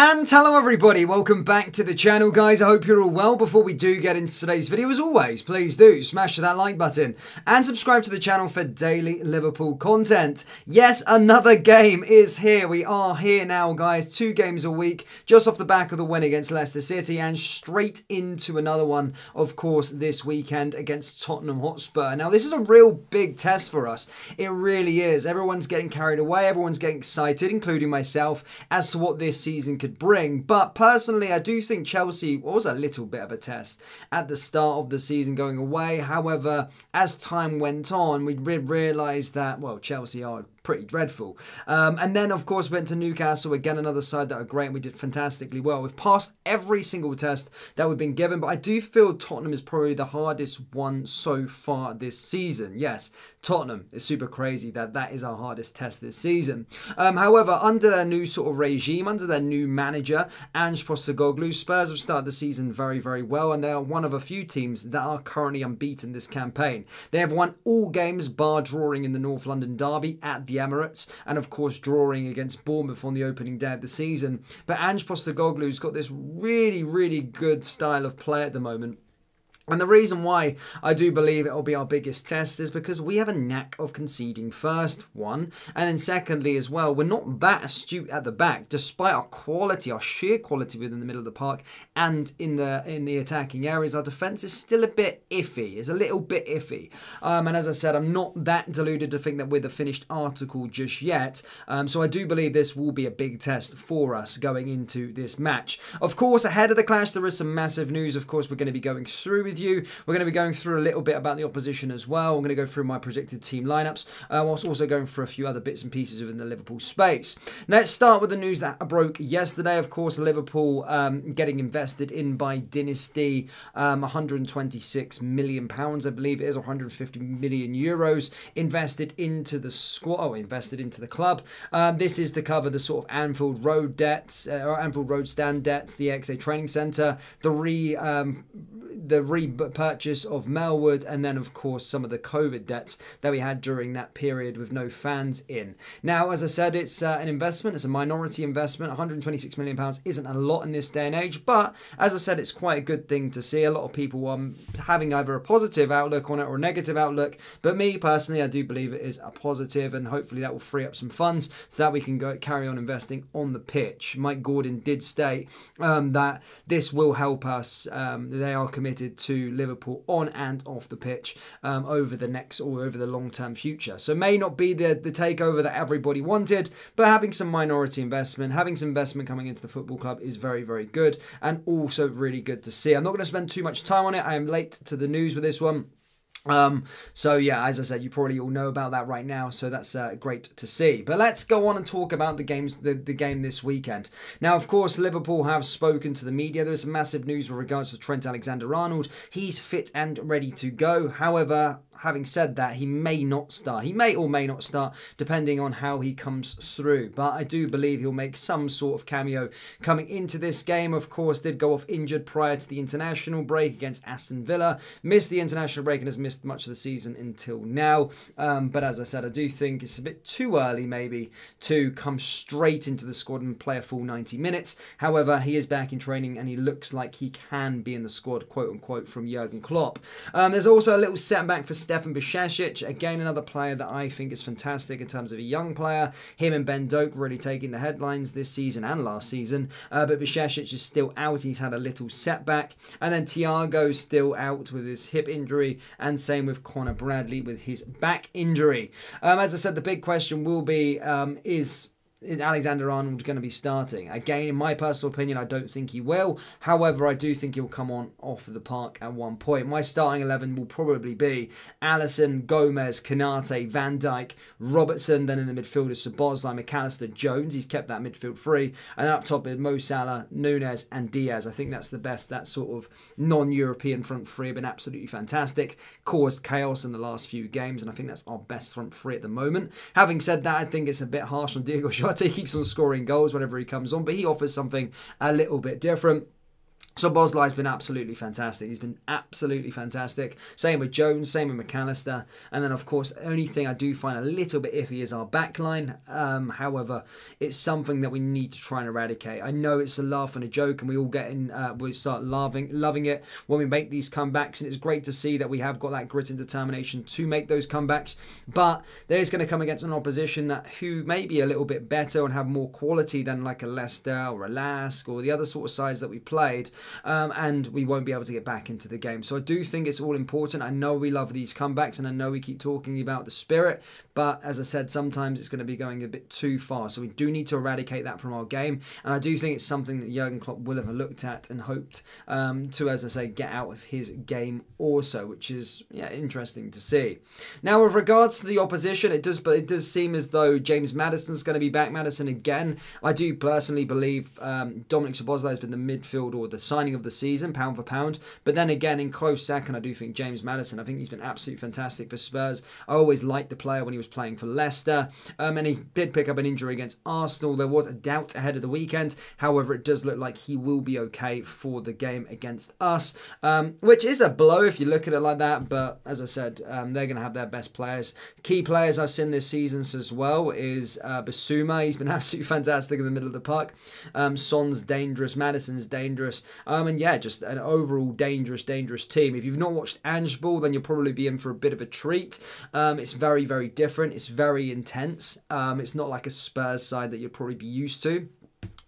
And hello everybody, welcome back to the channel guys, I hope you're all well. Before we do get into today's video, as always, please do smash that like button and subscribe to the channel for daily Liverpool content. Yes, another game is here, we are here now guys, 2 games a week, just off the back of the win against Leicester City and straight into another one, of course, this weekend against Tottenham Hotspur. Now this is a real big test for us, it really is. Everyone's getting carried away, everyone's getting excited, including myself, as to what this season could bring, but personally I do think Chelsea was a little bit of a test at the start of the season going away. However, as time went on, we realised that, well, Chelsea are pretty dreadful. And then, of course, went to Newcastle, again, another side that are great, and we did fantastically well. We've passed every single test that we've been given, but I do feel Tottenham is probably the hardest one so far this season. Yes, Tottenham is super crazy that that is our hardest test this season. However, under their new sort of regime, under their new manager, Ange Postecoglou, Spurs have started the season very, very well, and they are one of a few teams that are currently unbeaten this campaign. They have won all games, bar drawing in the North London derby at the Emirates, and of course drawing against Bournemouth on the opening day of the season. But Ange Postecoglou's got this really, really good style of play at the moment. And the reason why I do believe it'll be our biggest test is because we have a knack of conceding first, one. And then secondly as well, we're not that astute at the back, despite our quality, our sheer quality within the middle of the park and in the attacking areas. Our defence is still a bit iffy, it's a little bit iffy. And as I said, I'm not that deluded to think that we're the finished article just yet. So I do believe this will be a big test for us going into this match. Of course, ahead of the clash, there is some massive news. Of course, we're going to be going through with you. We're going to be going through a little bit about the opposition as well. I'm going to go through my predicted team lineups, whilst also going for a few other bits and pieces within the Liverpool space. Now, let's start with the news that broke yesterday. Of course, Liverpool getting invested in by Dynasty, £126 million, I believe it is, or €150 million euros, invested into the squad, invested into the club. This is to cover the sort of Anfield Road debts, or Anfield Road stand debts, the XA Training Centre, the repurchase of Melwood, and then of course some of the COVID debts that we had during that period with no fans in. Now, as I said, it's an investment, it's a minority investment. £126 million isn't a lot in this day and age, but as I said, it's quite a good thing to see. A lot of people are having either a positive outlook on it or a negative outlook, but me personally, I do believe it is a positive, and hopefully that will free up some funds so that we can go carry on investing on the pitch. Mike Gordon did state that this will help us. They are committed to Liverpool on and off the pitch over the next, or over the long-term future. So may not be the takeover that everybody wanted, but having some minority investment, having some investment coming into the football club is very, very good, and also really good to see. I'm not going to spend too much time on it. I am late to the news with this one. So yeah, as I said, you probably all know about that right now, so that's great to see. But let's go on and talk about the games, the game this weekend. Now, of course, Liverpool have spoken to the media. There is some massive news with regards to Trent Alexander-Arnold. He's fit and ready to go. However, having said that, he may not start. He may or may not start, depending on how he comes through. But I do believe he'll make some sort of cameo coming into this game. Of course, did go off injured prior to the international break against Aston Villa. Missed the international break and has missed much of the season until now. But as I said, I do think it's a bit too early, maybe, to come straight into the squad and play a full 90 minutes. However, he is back in training and he looks like he can be in the squad, quote-unquote, from Jurgen Klopp. There's also a little setback for Stefan Bajčetić, again another player that I think is fantastic in terms of a young player. Him and Ben Doak really taking the headlines this season and last season. But Bajčetić is still out. He's had a little setback. And then Diago's still out with his hip injury. And same with Connor Bradley with his back injury. As I said, the big question will be, is Alexander-Arnold going to be starting? Again, in my personal opinion, I don't think he will. However, I do think he'll come on off of the park at one point. My starting 11 will probably be Alisson, Gomez, Konate, Van Dyke, Robertson, then in the midfield is Szoboszlai, McAllister, Jones. He's kept that midfield free. And then up top is Mo Salah, Nunes and Diaz. I think that's the best. That sort of non-European front three have been absolutely fantastic. Caused chaos in the last few games, and I think that's our best front three at the moment. Having said that, I think it's a bit harsh on Diego. He keeps on scoring goals whenever he comes on, but he offers something a little bit different. Szoboszlai's been absolutely fantastic. He's been absolutely fantastic. Same with Jones, same with McAllister. And then, of course, the only thing I do find a little bit iffy is our back line. However, it's something that we need to try and eradicate. I know it's a laugh and a joke, and we all get in, we start loving it when we make these comebacks. And it's great to see that we have got that grit and determination to make those comebacks. But there's going to come against an opposition that who may be a little bit better and have more quality than like a Leicester or a Lask or the other sort of sides that we played. And we won't be able to get back into the game. So I do think it's all important. I know we love these comebacks, and I know we keep talking about the spirit, but as I said, sometimes it's going to be going a bit too far. So we do need to eradicate that from our game, and I do think it's something that Jurgen Klopp will have looked at and hoped to, as I say, get out of his game also, which is, yeah, interesting to see. Now, with regards to the opposition, it does seem as though James Maddison's going to be back. Maddison again. I do personally believe Dominic Szoboszlai has been the midfield or the signing of the season, pound for pound. But then again, in close second, I do think James Maddison. I think he's been absolutely fantastic for Spurs. I always liked the player when he was playing for Leicester. And he did pick up an injury against Arsenal. There was a doubt ahead of the weekend. However, it does look like he will be okay for the game against us, which is a blow if you look at it like that. But as I said, they're going to have their best players. Key players I've seen this season as well is Bissouma. He's been absolutely fantastic in the middle of the park. Son's dangerous. Maddison's dangerous. And yeah, just an overall dangerous, dangerous team. If you've not watched Ange Ball, then you'll probably be in for a bit of a treat. It's very, very different. It's very intense. It's not like a Spurs side that you'll probably be used to.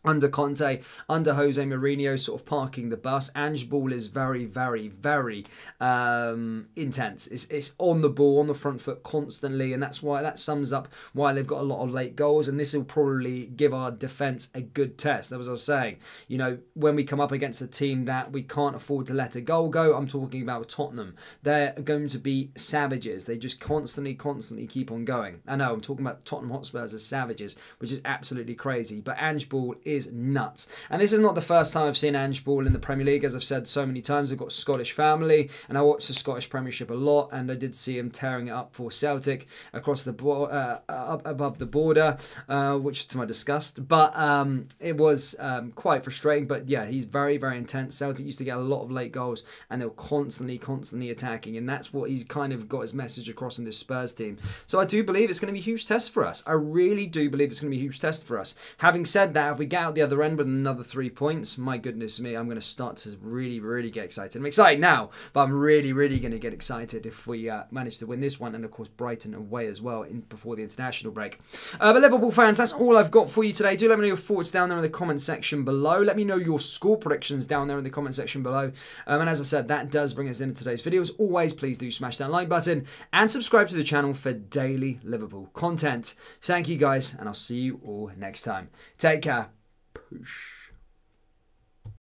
Under Conte, under Jose Mourinho, sort of parking the bus, Ange Ball is very, very, very intense. It's on the ball, on the front foot constantly, and that's why that sums up why they've got a lot of late goals, and this will probably give our defence a good test. That was what I was saying. You know, when we come up against a team that we can't afford to let a goal go, I'm talking about Tottenham. They're going to be savages. They just constantly keep on going. I know, I'm talking about Tottenham Hotspurs as savages, which is absolutely crazy, but Ange Ball is nuts. And this is not the first time I've seen Ange Ball in the Premier League. As I've said so many times, I've got a Scottish family and I watch the Scottish Premiership a lot, and I did see him tearing it up for Celtic across the up above the border, which is to my disgust. But it was quite frustrating. But yeah, he's very, very intense. Celtic used to get a lot of late goals and they were constantly attacking, and that's what he's kind of got his message across in this Spurs team. So I do believe it's going to be a huge test for us. I really do believe it's going to be a huge test for us. Having said that, if we get out the other end with another 3 points, my goodness me, I'm going to start to really get excited. I'm excited now, but I'm really going to get excited if we manage to win this one, and of course Brighton away as well before the international break. But Liverpool fans, that's all I've got for you today. Do let me know your thoughts down there in the comment section below. Let me know your score predictions down there in the comment section below. And as I said, that does bring us into today's video. As always, please do smash that like button and subscribe to the channel for daily Liverpool content. Thank you guys, and I'll see you all next time. Take care. Push.